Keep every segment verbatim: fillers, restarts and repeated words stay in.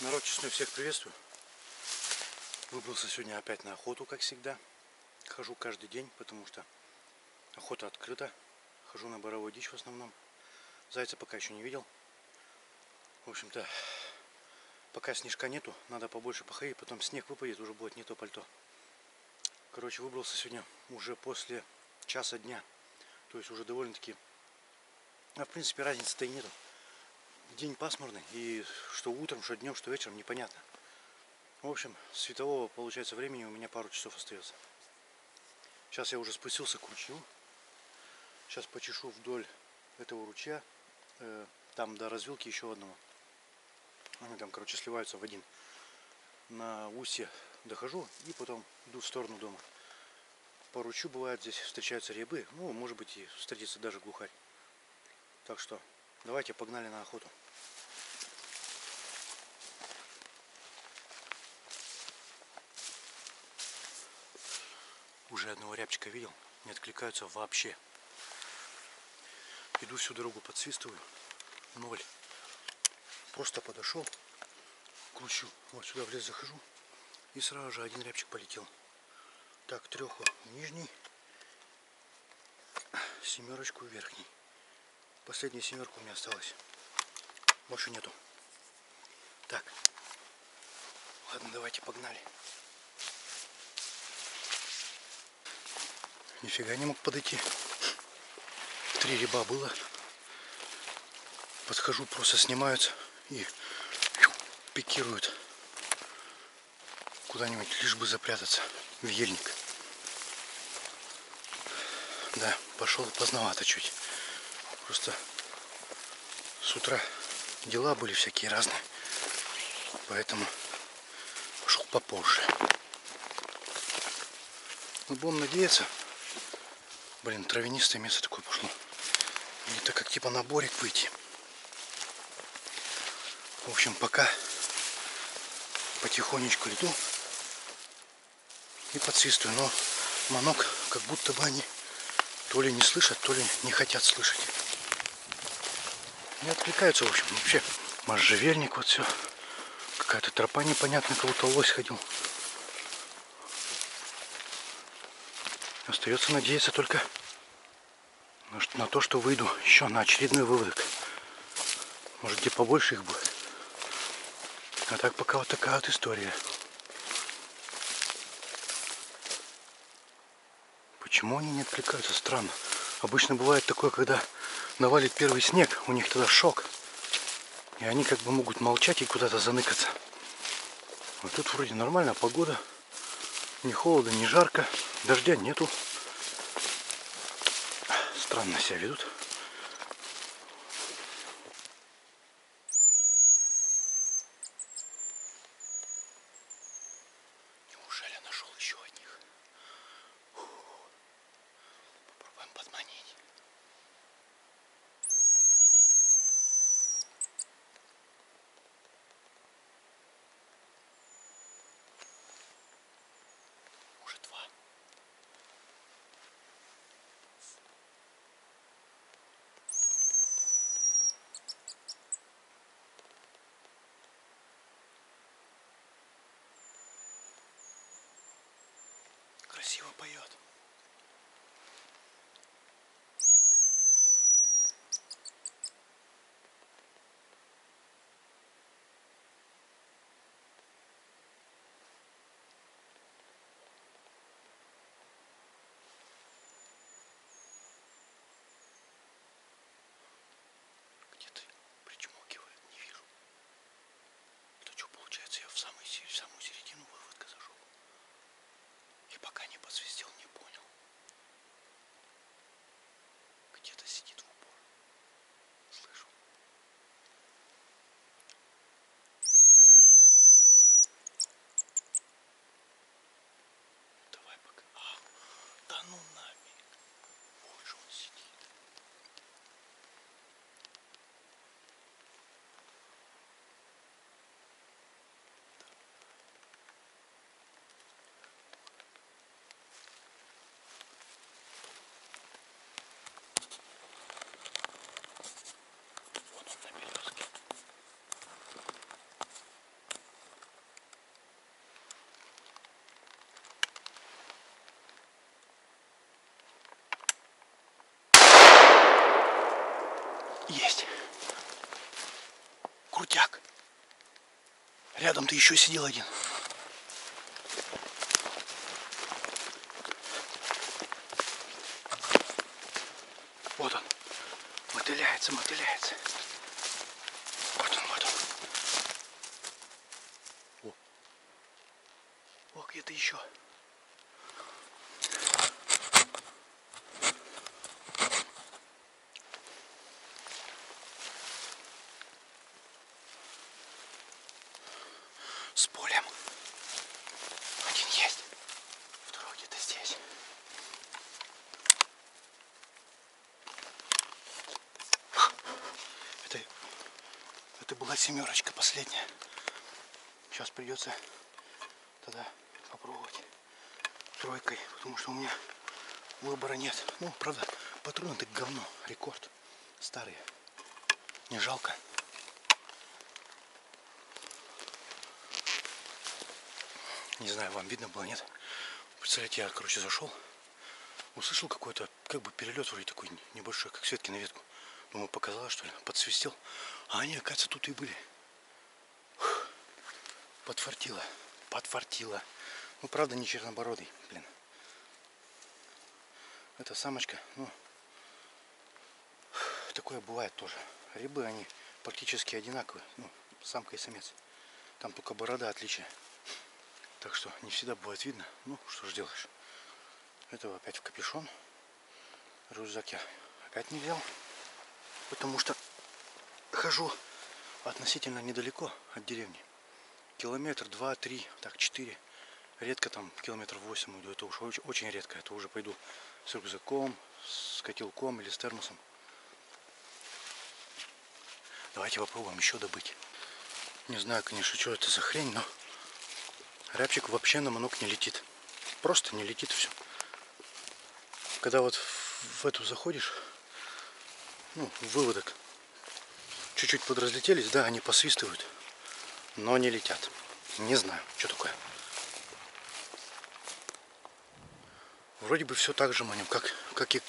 Народ честный, всех приветствую. Выбрался сегодня опять на охоту, как всегда. Хожу каждый день, потому что охота открыта. Хожу на боровую дичь в основном. Зайца пока еще не видел. В общем-то, пока снежка нету, надо побольше походить. Потом снег выпадет, уже будет не то пальто. Короче, выбрался сегодня уже после часа дня. То есть уже довольно-таки... А в принципе разницы-то и нету. День пасмурный, и что утром, что днем, что вечером, непонятно. В общем, светового, получается, времени у меня пару часов остается. Сейчас я уже спустился к ручью. Сейчас почешу вдоль этого ручья. Там до развилки еще одного. Они там, короче, сливаются в один. На устье дохожу и потом иду в сторону дома. По ручью бывает здесь встречаются рябы. Ну, может быть, и встретится даже глухарь. Так что... Давайте погнали на охоту. Уже одного рябчика видел, не откликаются вообще. Иду всю дорогу, подсвистываю. Ноль. Просто подошел к ручью. Вот сюда в лес захожу. И сразу же один рябчик полетел. Так, треху нижний. Семерочку верхний. Последняя семерка у меня осталась. Больше нету. Так. Ладно, давайте погнали. Нифига не мог подойти. Три ряба было. Подхожу, просто снимаются и пикируют. Куда-нибудь, лишь бы запрятаться в ельник. Да, пошел поздновато чуть. Просто с утра дела были всякие разные, поэтому пошел попозже. Ну, будем надеяться. Блин, травянистое место такое пошло. Это как типа на борик выйти. В общем, пока потихонечку иду и подсвистываю. Но манок, как будто бы они то ли не слышат, то ли не хотят слышать. Не откликаются, в общем, вообще. Можжевельник, вот все. Какая-то тропа непонятная, кого-то лось ходил. Остается надеяться только на то, что выйду еще на очередной выводок. Может, где побольше их будет. А так пока вот такая вот история. Почему они не откликаются? Странно. Обычно бывает такое, когда... навалит первый снег, у них тогда шок. И они как бы могут молчать и куда-то заныкаться. А тут вроде нормальная погода. Ни холодно, ни жарко. Дождя нету. Странно себя ведут. Неужели нашел еще одних? Попробуем подманить. Красиво поет. Где ты? Причмокивает, не вижу. Это что получается? Я в самую середину выводка зашел. И пока не подсвистел, не понял. Где-то сидит в упор. Слышу. Давай пока. А, да ну нафиг. Вот же он сидит. Есть. Крутяк. Рядом-то еще сидел один. Вот он. Мотыляется, мотыляется. Вот он, вот он. О, О где-то еще. Это была семерочка последняя. Сейчас придется тогда попробовать тройкой, потому что у меня выбора нет. Ну, правда, патроны-то говно, рекорд. Старые. Не жалко. Не знаю, вам видно было, нет? Представляете, я, короче, зашел, услышал какой-то, как бы перелет вроде такой небольшой, как с ветки на ветку. Думаю, показалось, что ли, подсвистел. А они, оказывается, тут и были. Подфартило, подфартило. Ну, правда, не чернобородый, блин. Это самочка, ну, такое бывает тоже. Рябы, они практически одинаковые, ну, самка и самец. Там только борода отличие. Так что не всегда бывает видно. Ну, что ж делаешь. Этого опять в капюшон. Рюкзак я опять не взял. Потому что хожу относительно недалеко от деревни. Километр, два, три, так, четыре. Редко там километр восемь уйду. Это уж очень, очень редко. Это уже пойду с рюкзаком, с котелком или с термосом. Давайте попробуем еще добыть. Не знаю, конечно, что это за хрень, но рябчик вообще на манок не летит. Просто не летит все. Когда вот в эту заходишь... Ну, выводок. Чуть-чуть подразлетелись, да, они посвистывают, но не летят. Не знаю, что такое. Вроде бы все так же манем, как, как и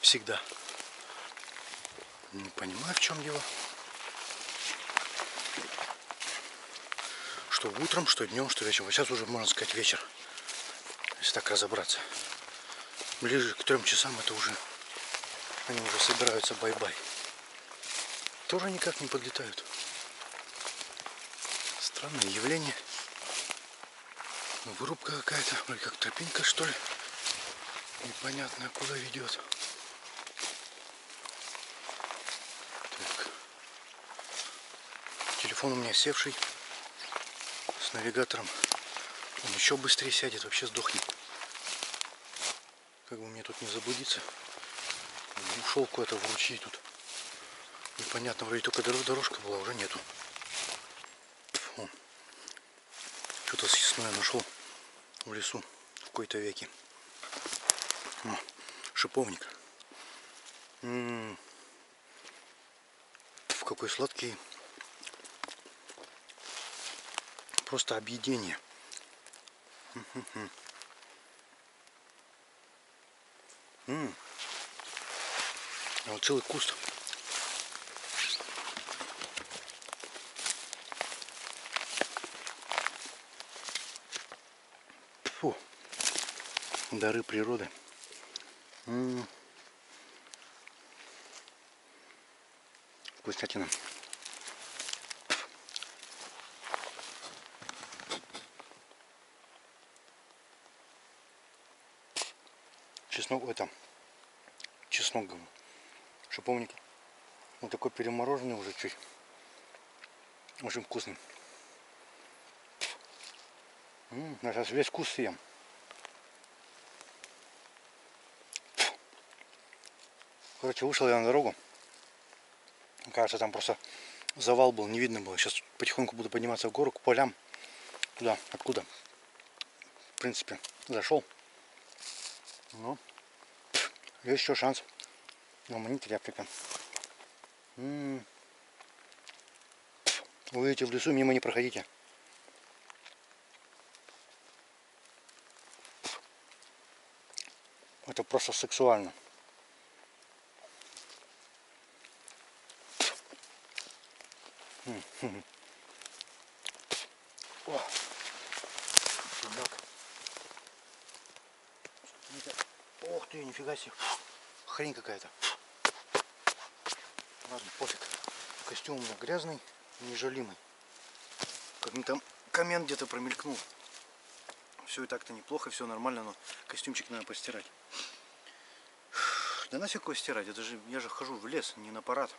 всегда. Не понимаю, в чем дело. Что утром, что днем, что вечером. А сейчас уже, можно сказать, вечер. Если так разобраться. Ближе к трем часам это уже... Они уже собираются, бай-бай. Тоже никак не подлетают. Странное явление. Вырубка какая-то, вроде как тропинка, что ли. Непонятно, куда ведет. Так. Телефон у меня севший. С навигатором. Он еще быстрее сядет, вообще сдохнет. Как бы мне тут не заблудиться. Ушел куда-то в ручей тут. Непонятно, вроде только дорожка была, уже нету. Что-то съестное нашел в лесу в какой-то веке. О, шиповник. М-м-м. Какой сладкий. Просто объедение. М-м-м. Вот целый куст. Фу. Дары природы. М-м-м. Вкуснятина. Чеснок, это чеснок, говорю. Шиповник, он такой перемороженный уже чуть, очень вкусный. М-м, я сейчас весь вкус съем. Короче, вышел я на дорогу. Кажется, там просто завал был, не видно было. Сейчас потихоньку буду подниматься в гору, к полям, туда, откуда, в принципе, зашел. Но есть еще шанс. Наманить рябчика. Вы идете в лесу, мимо не проходите. Это просто сексуально. О, ох ты, нифига себе. Хрень какая-то. Ладно, пофиг. Костюм у меня грязный, нежалимый. Как мне там коммент где-то промелькнул. Все и так-то неплохо, все нормально, но костюмчик надо постирать. Да нафиг его стирать, это же, я же хожу в лес, не на парад.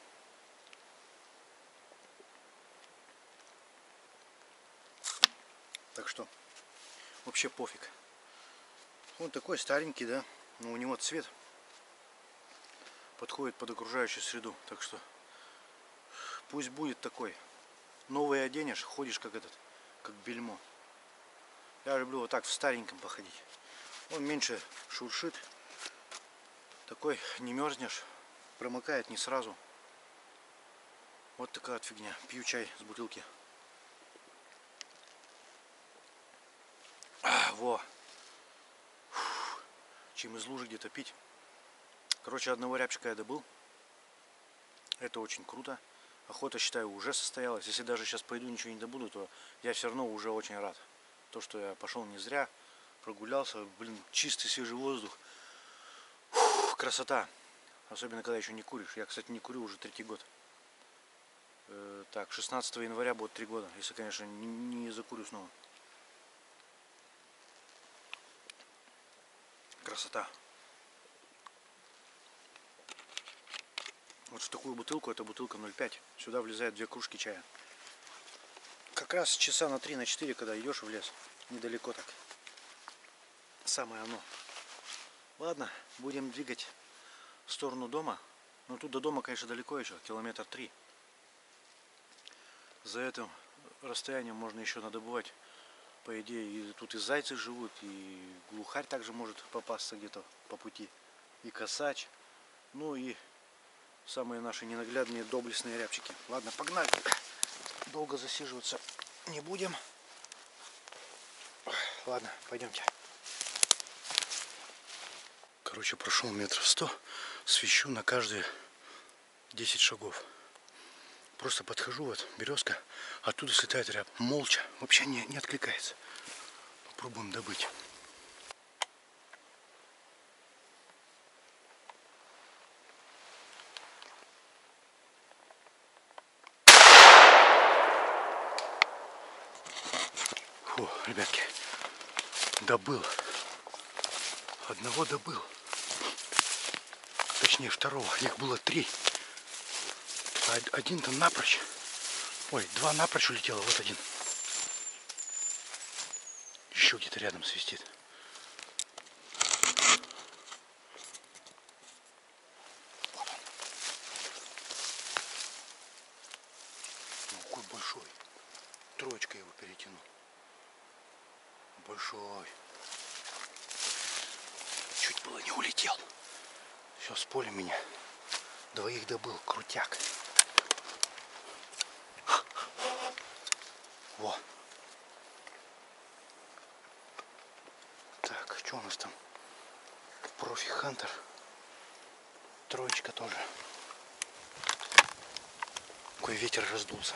Так что, вообще пофиг. Он такой старенький, да, но у него цвет подходит под окружающую среду. Так что, пусть будет такой. Новый оденешь, ходишь как этот, как бельмо. Я люблю вот так в стареньком походить. Он меньше шуршит. Такой не мерзнешь, промокает не сразу. Вот такая вот фигня. Пью чай с бутылки. А, во! Фу. Чем из лужи где-то пить. Короче, одного рябчика я добыл. Это очень круто. Охота, считаю, уже состоялась. Если даже сейчас пойду, ничего не добуду, то я все равно уже очень рад. То, что я пошел не зря, прогулялся. Блин, чистый свежий воздух. Красота, особенно когда еще не куришь. Я, кстати, не курю уже третий год. Э, так, шестнадцатого января будет три года, если, конечно, не, не закурю снова. Красота. Вот в такую бутылку, это бутылка ноль пять, сюда влезает две кружки чая. Как раз часа на три, на четыре, когда идешь в лес, недалеко так. Самое оно. Ладно, будем двигать в сторону дома. Но тут до дома, конечно, далеко еще, километр три. За этим расстоянием можно еще надобывать, по идее, и тут и зайцы живут, и глухарь также может попасться где-то по пути, и косач, ну и самые наши ненаглядные доблестные рябчики. Ладно, погнали. Долго засиживаться не будем. Ладно, пойдемте. Короче, прошел метров сто, свищу на каждые десять шагов. Просто подхожу, вот березка, оттуда слетает ряб. Молча, вообще не, не откликается. Попробуем добыть. Фу, ребятки, добыл. Одного добыл. Точнее, второго. Их было три. Один-то напрочь. Ой, два напрочь улетело. Вот один. Еще где-то рядом свистит. Какой большой. Троечка его перетяну. Большой. Чуть было не улетел. Все, с поля меня. Двоих добыл, крутяк. Во. Так, что у нас там? Профи Хантер. Троечка тоже. Какой ветер раздулся.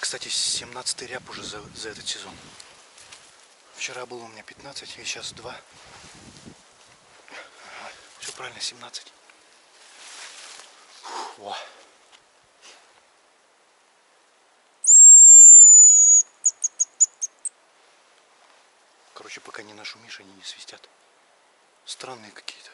Кстати, семнадцатый ряб уже за, за этот сезон. Вчера было у меня пятнадцать, и сейчас два. Ага, все правильно, семнадцать. Фу, короче, пока не нашумишь, они не свистят. Странные какие-то.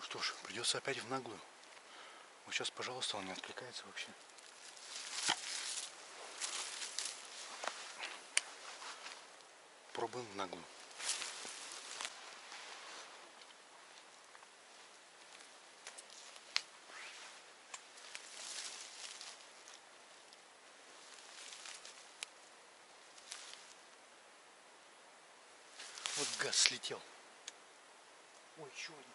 Что ж, придется опять в наглую. Вот сейчас, пожалуйста, он не откликается вообще. Пробуем в наглую. Вот газ слетел. Ой, еще один.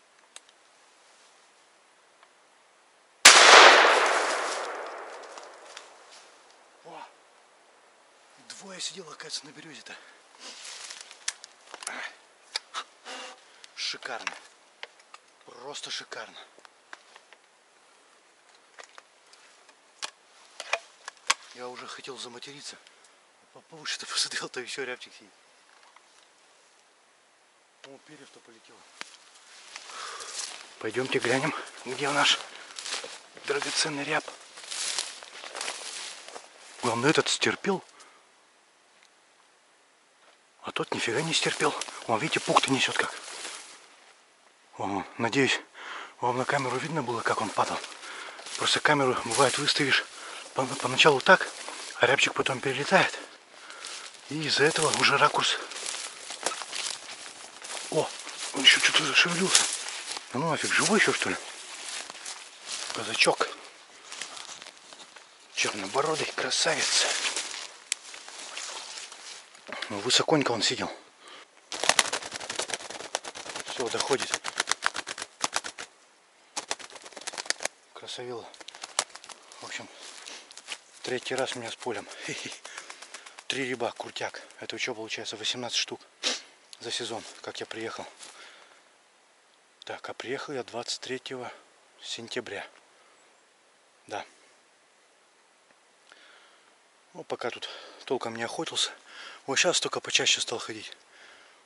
Фу, я сидел, оказывается, на березе-то. Шикарно. Просто шикарно. Я уже хотел заматериться. Получше-то посадил, то еще рябчик сидит. О, перьев-то полетело. Пойдемте глянем, где наш драгоценный ряб. Главное, этот стерпел. А тот нифига не стерпел. Вон, видите, пух-то несет как. Вон, надеюсь, вам на камеру видно было, как он падал. Просто камеру, бывает, выставишь поначалу так, а рябчик потом перелетает. И из-за этого уже ракурс. О, он еще что-то зашевелился. А ну нафиг, живой еще, что ли? Казачок. Чернобородый красавец. Ну, высоконько он сидел. Все, доходит. Красавело. В общем, третий раз у меня с полем. Три ряба, крутяк. Это что получается? восемнадцать штук за сезон, как я приехал. Так, а приехал я двадцать третьего сентября. Да. Ну, пока тут толком не охотился. Вот сейчас только почаще стал ходить.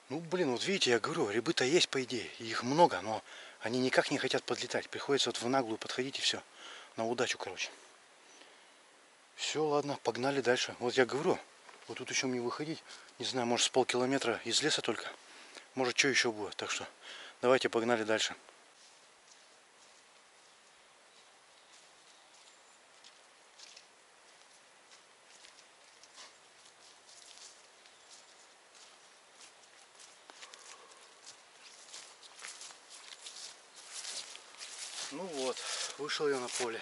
Ну, блин, вот видите, я говорю, рябы-то есть, по идее. Их много, но они никак не хотят подлетать. Приходится вот в наглую подходить и все. На удачу, короче. Все, ладно, погнали дальше. Вот я говорю, вот тут еще мне выходить. Не знаю, может, с полкилометра из леса только. Может, что еще будет. Так что давайте погнали дальше. Ну вот, вышел я на поле.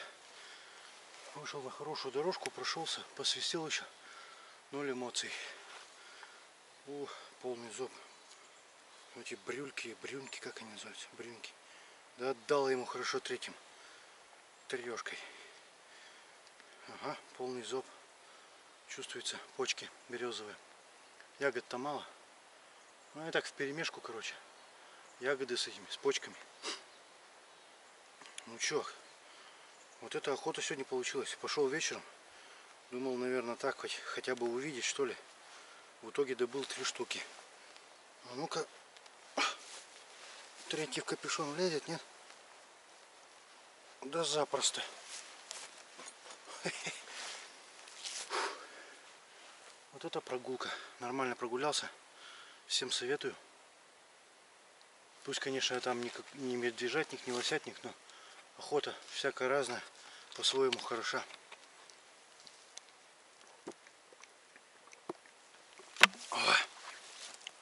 Вышел на хорошую дорожку, прошелся, посвистел еще. Ноль эмоций. О, полный зоб. Эти брюльки, брюнки, как они называются? Брюнки. Да отдал ему хорошо третьим. Трешкой. Ага, полный зоб. Чувствуется, почки березовые. Ягод-то мало. Ну и так вперемешку, короче. Ягоды с этими, с почками. Ну чё, вот эта охота сегодня получилась. Пошел вечером. Думал, наверное, так хоть хотя бы увидеть, что ли. В итоге добыл три штуки. А ну-ка. Третий в капюшон влезет, нет? Да запросто. Вот это прогулка. Нормально прогулялся. Всем советую. Пусть, конечно, там не медвежатник, не лосятник, но охота всякая разная, по-своему хороша.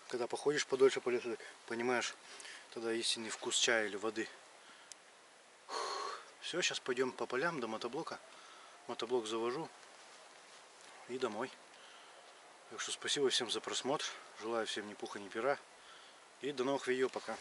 Когда походишь подольше по лесу, понимаешь тогда истинный вкус чая или воды. Все, сейчас пойдем по полям до мотоблока. Мотоблок завожу и домой. Так что спасибо всем за просмотр. Желаю всем ни пуха, ни пера. И до новых видео. Пока.